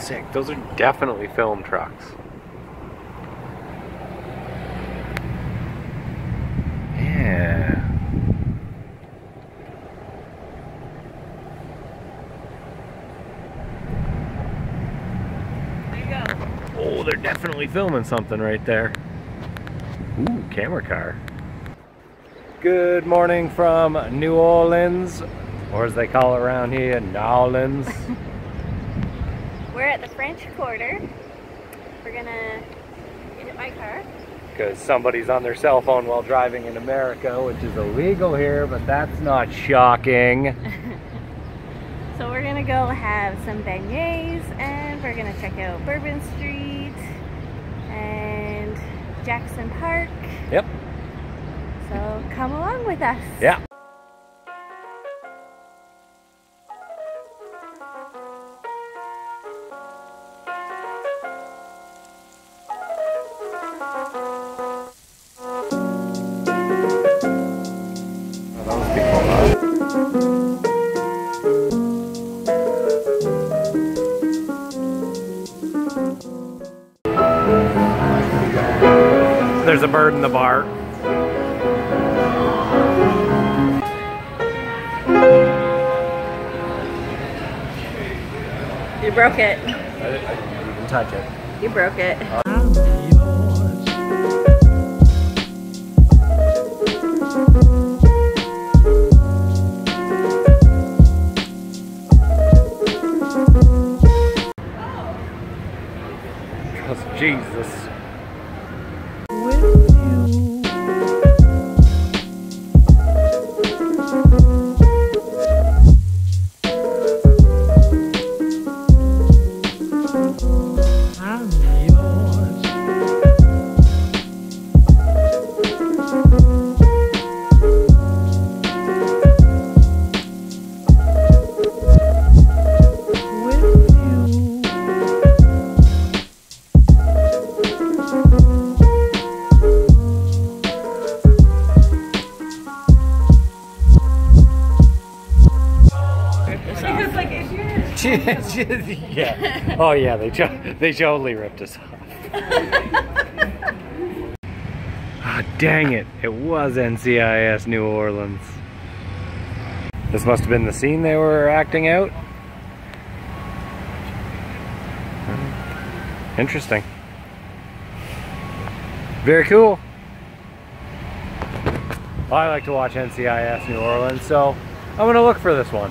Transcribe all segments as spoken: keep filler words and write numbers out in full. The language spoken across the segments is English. sick. Those are definitely film trucks. Yeah. There you go. Oh, they're definitely filming something right there. Ooh, camera car. Good morning from New Orleans, or as they call it around here, New Orleans. We're at the French Quarter. We're gonna get in my car. Because somebody's on their cell phone while driving in America, which is illegal here, but that's not shocking. So we're gonna go have some beignets, and we're gonna check out Bourbon Street and Jackson Park. Yep. So come along with us. Yeah. There's a bird in the bar. You broke it. I, I didn't touch it. You broke it. Uh oh. Jesus. Yeah. Oh yeah, they to they totally ripped us off. Ah, oh, dang it! It was N C I S New Orleans. This must have been the scene they were acting out. Interesting. Very cool. I like to watch N C I S New Orleans, so I'm gonna look for this one.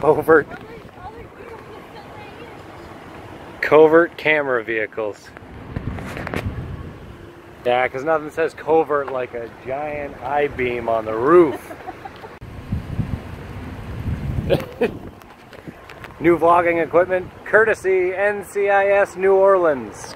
Covert, covert camera vehicles. Yeah, because nothing says covert like a giant I-beam on the roof. New vlogging equipment, courtesy N C I S New Orleans.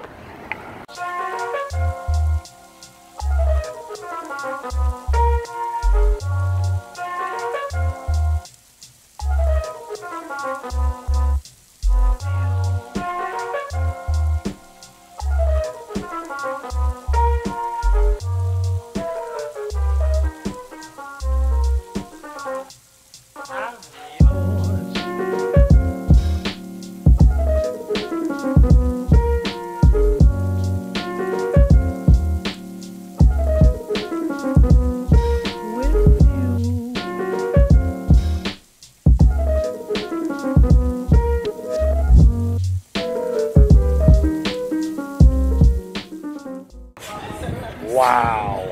Wow.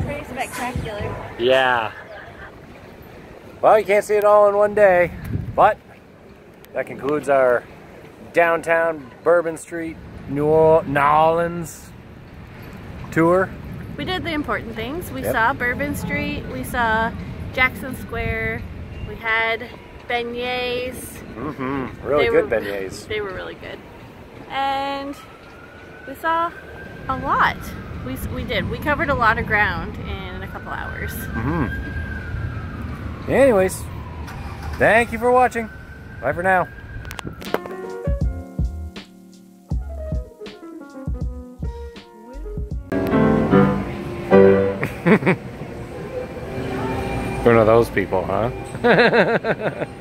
Pretty spectacular. Yeah. Well, you can't see it all in one day, but that concludes our downtown Bourbon Street, New Orleans tour. We did the important things. We yep. saw Bourbon Street, we saw Jackson Square, we had beignets. Mm-hmm. Really they good were, beignets. They were really good. And we saw a lot. We, we did. We covered a lot of ground in a couple hours. Mm-hmm. Anyways, thank you for watching. Bye for now. One of those people, huh?